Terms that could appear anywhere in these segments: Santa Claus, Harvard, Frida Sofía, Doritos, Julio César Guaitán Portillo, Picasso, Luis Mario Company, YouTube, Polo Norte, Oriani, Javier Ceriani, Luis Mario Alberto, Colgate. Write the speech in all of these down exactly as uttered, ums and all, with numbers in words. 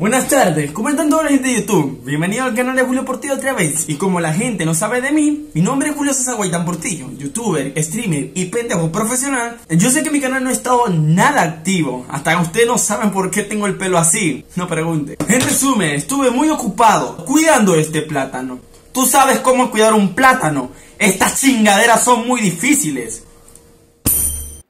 Buenas tardes, ¿cómo están toda la gente de YouTube? Bienvenido al canal de Julio Portillo otra vez. Y como la gente no sabe de mí, mi nombre es Julio César Guaitán Portillo, youtuber, streamer y pendejo profesional. Yo sé que mi canal no ha estado nada activo, hasta ustedes no saben por qué tengo el pelo así, no pregunten. En resumen, estuve muy ocupado cuidando este plátano. Tú sabes cómo cuidar un plátano, estas chingaderas son muy difíciles.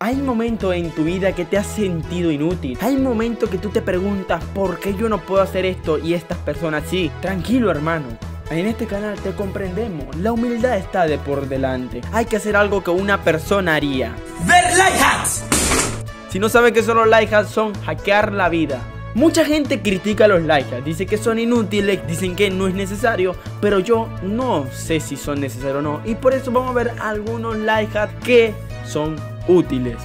Hay momentos en tu vida que te has sentido inútil. Hay momentos que tú te preguntas ¿por qué yo no puedo hacer esto y estas personas sí? Tranquilo, hermano. En este canal te comprendemos. La humildad está de por delante. Hay que hacer algo que una persona haría. ¡Ver like hacks! Si no saben que son los like hacks, son hackear la vida. Mucha gente critica los like hacks, dice que son inútiles, dicen que no es necesario, pero yo no sé si son necesarios o no. Y por eso vamos a ver algunos like hacks que son útiles.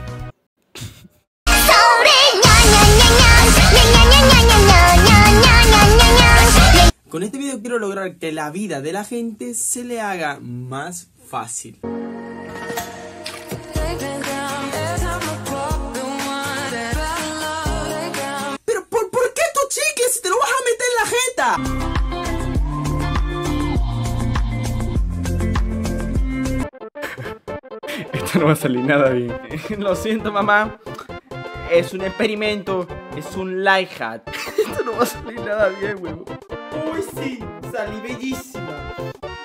Con este video quiero lograr que la vida de la gente se le haga más fácil. Pero por, ¿por qué tu chicle si te lo vas a meter en la jeta? No va a salir nada bien. Lo siento, mamá. Es un experimento. Es un light hack. Esto no va a salir nada bien, huevo. Uy, sí, salí bellísima. No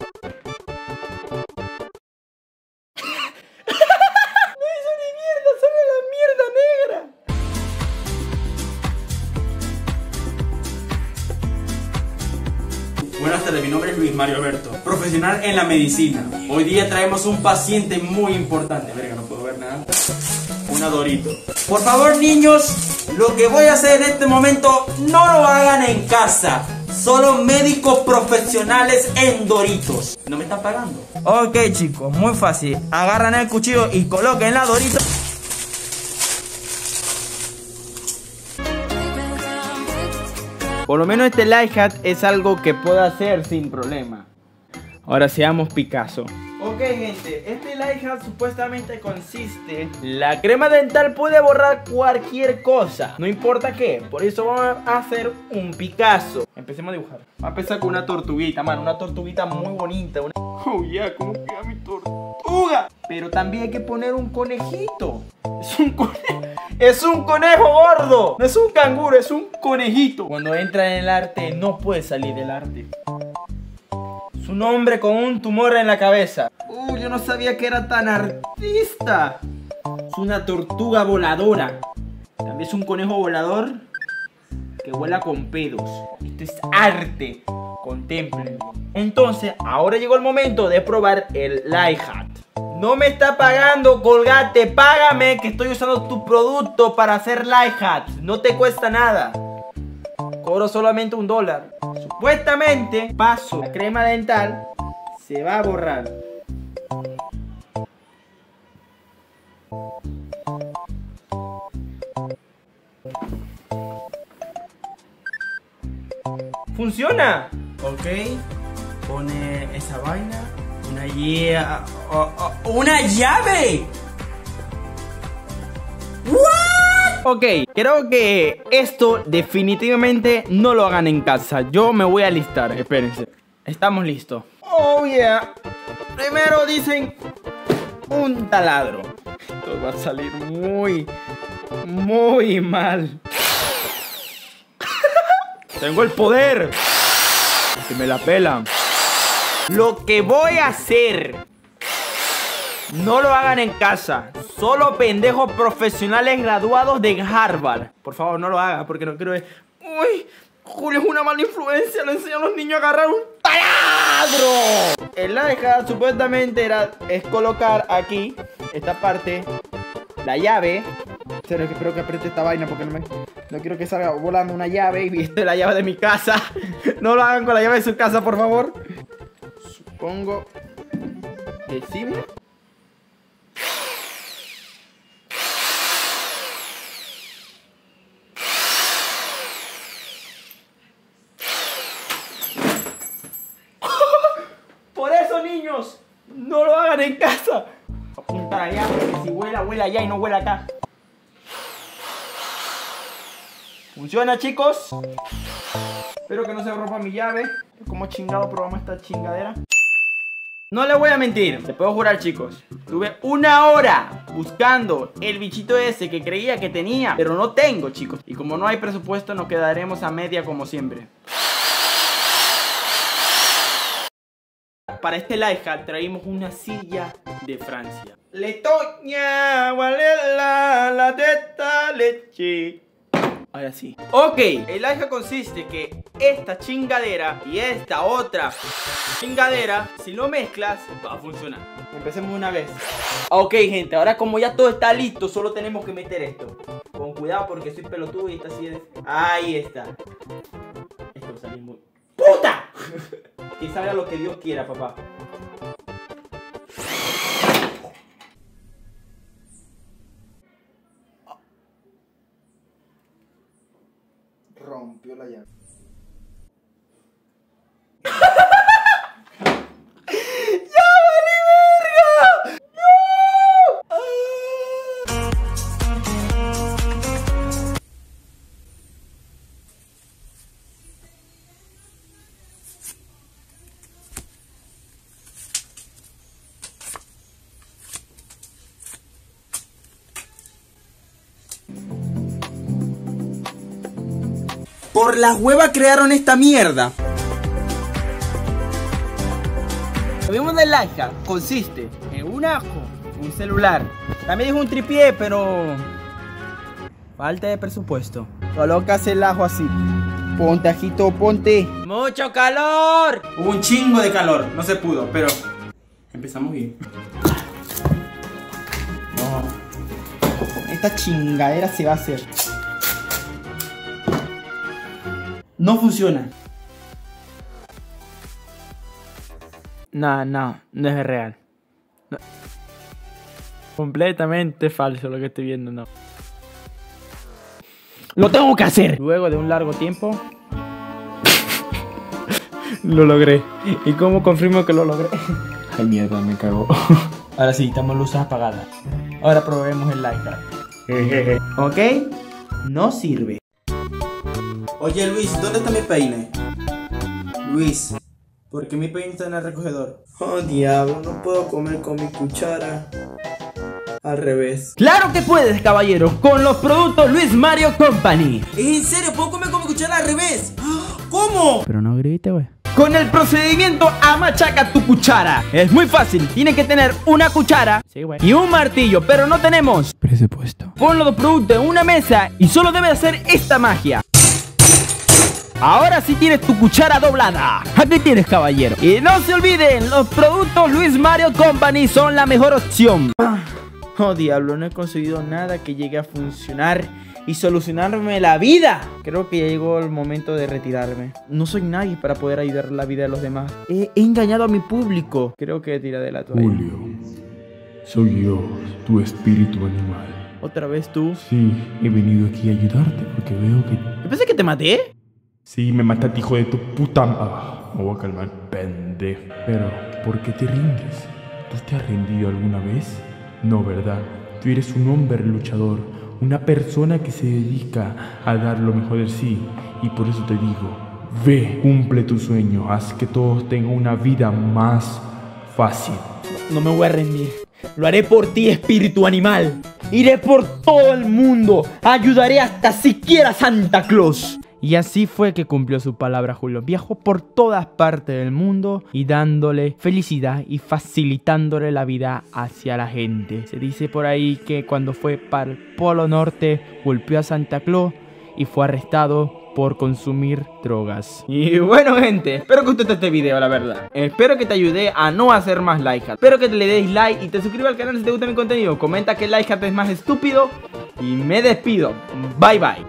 hizo ni mierda, solo la mierda negra. Buenas tardes, mi nombre es Luis Mario Alberto, profesional en la medicina. Hoy día traemos un paciente muy importante. Verga, no puedo ver nada. Una Dorito. Por favor, niños, lo que voy a hacer en este momento no lo hagan en casa. Solo médicos profesionales en Doritos. ¿No me están pagando? Ok, chicos, muy fácil. Agarran el cuchillo y coloquen la Dorito. Por lo menos este light hack es algo que puedo hacer sin problema. Ahora seamos Picasso. Ok, gente, este light hack supuestamente consiste: la crema dental puede borrar cualquier cosa, no importa qué. Por eso vamos a hacer un Picasso. Empecemos a dibujar. Va a empezar con una tortuguita, mano. Una tortuguita muy bonita. Una... Oh, ya, yeah, ¿cómo queda mi tortuga? Pero también hay que poner un conejito. Es un conejo. ¡Es un conejo gordo! No es un canguro, es un conejito. Cuando entra en el arte, no puede salir del arte. Es un hombre con un tumor en la cabeza. ¡Uh, yo no sabía que era tan artista! Es una tortuga voladora. También es un conejo volador que vuela con pedos. Esto es arte. Contémplenlo. Entonces, ahora llegó el momento de probar el light hack. No me está pagando, Colgate, págame que estoy usando tu producto para hacer light hacks. No te cuesta nada. Cobro solamente un dólar. Supuestamente, paso la crema dental, se va a borrar. ¿Funciona? Ok, pone esa vaina. Una, yeah, oh, oh, ¡una llave! ¿What? Ok, creo que esto definitivamente no lo hagan en casa. Yo me voy a alistar, espérense. Estamos listos. Oh yeah. Primero dicen un taladro. Esto va a salir muy, muy mal. Tengo el poder. Que me la pelan. Lo que voy a hacer, no lo hagan en casa. Solo pendejos profesionales graduados de Harvard. Por favor, no lo hagan porque no quiero... Uy, Julio es una mala influencia. Le enseña a los niños a agarrar un taladro. El light hack supuestamente era, es colocar aquí, esta parte, la llave. Pero espero que apriete esta vaina porque no me... No quiero que salga volando una llave. Y viste la llave de mi casa. No lo hagan con la llave de su casa, por favor. Pongo encima. Por eso, niños, no lo hagan en casa. Apuntar allá, porque si vuela, vuela allá y no vuela acá. Funciona, chicos. Espero que no se rompa mi llave. ¿Cómo chingado probamos esta chingadera? No le voy a mentir, te puedo jurar, chicos. Tuve una hora buscando el bichito ese que creía que tenía, pero no tengo, chicos. Y como no hay presupuesto, nos quedaremos a media como siempre. Para este live hack traímos una silla de Francia. Letoña, gualela, la teta, leche. Ahora sí. Ok, el live hack consiste que esta chingadera y esta otra chingadera, si lo mezclas, va a funcionar. Empecemos una vez. Ok, gente, ahora como ya todo está listo, solo tenemos que meter esto. Con cuidado porque soy pelotudo y esta silla es... Ahí está. Esto salió muy... ¡Puta! Que salga lo que Dios quiera, papá. Rompió la llave. ¡Ya valí verga! ¡No! ¡Ah! Por la hueva crearon esta mierda. Lo mismo del life hack consiste en un ajo, un celular. También es un tripié, pero falta de presupuesto. Colocas el ajo así. Ponte, ajito, ponte. ¡Mucho calor! Hubo un chingo de calor, no se pudo, pero empezamos bien. No. Esta chingadera se va a hacer. No funciona. No, no, no es real. No. Completamente falso lo que estoy viendo, no. ¡Lo tengo que hacer! Luego de un largo tiempo... lo logré. ¿Y cómo confirmo que lo logré? Ay, mierda, me cago. Ahora sí, estamos luces apagadas. Ahora probemos el live hack. ¿Ok? No sirve. Oye Luis, ¿dónde está mi peine? Luis, ¿por qué mi peine está en el recogedor? Oh diablo, no puedo comer con mi cuchara. Al revés. ¡Claro que puedes, caballero! Con los productos Luis Mario Company. ¿En serio? ¿Puedo comer con mi cuchara al revés? ¿Cómo? Pero no grite, güey. Con el procedimiento a machaca tu cuchara. Es muy fácil, tiene que tener una cuchara, sí, güey, y un martillo, pero no tenemos presupuesto. Pon los dos productos en una mesa y solo debes hacer esta magia. Ahora sí tienes tu cuchara doblada. Aquí tienes, caballero. Y no se olviden, los productos Luis Mario Company son la mejor opción. Ah, oh diablo, no he conseguido nada que llegue a funcionar y solucionarme la vida. Creo que ya llegó el momento de retirarme. No soy nadie para poder ayudar la vida de los demás. He, he engañado a mi público. Creo que tiré de la toalla. Julio, soy yo, tu espíritu animal. ¿Otra vez tú? Sí, he venido aquí a ayudarte porque veo que... ¿Yo pensé que te maté? Sí, me mataste, hijo de tu puta... Ah, me voy a calmar, pendejo. Pero, ¿por qué te rindes? ¿Tú te has rendido alguna vez? No, ¿verdad? Tú eres un hombre luchador, una persona que se dedica a dar lo mejor de sí. Y por eso te digo, ve, cumple tu sueño, haz que todos tengan una vida más fácil. No me voy a rendir. Lo haré por ti, espíritu animal. Iré por todo el mundo. Ayudaré hasta siquiera a Santa Claus. Y así fue que cumplió su palabra Julio. Viajó por todas partes del mundo y dándole felicidad y facilitándole la vida hacia la gente. Se dice por ahí que cuando fue para el Polo Norte golpeó a Santa Claus y fue arrestado por consumir drogas. Y bueno, gente, espero que os guste este video, la verdad. Espero que te ayude a no hacer más life hacks. Espero que te le des like y te suscribas al canal si te gusta mi contenido. Comenta qué life hack es más estúpido. Y me despido. Bye bye.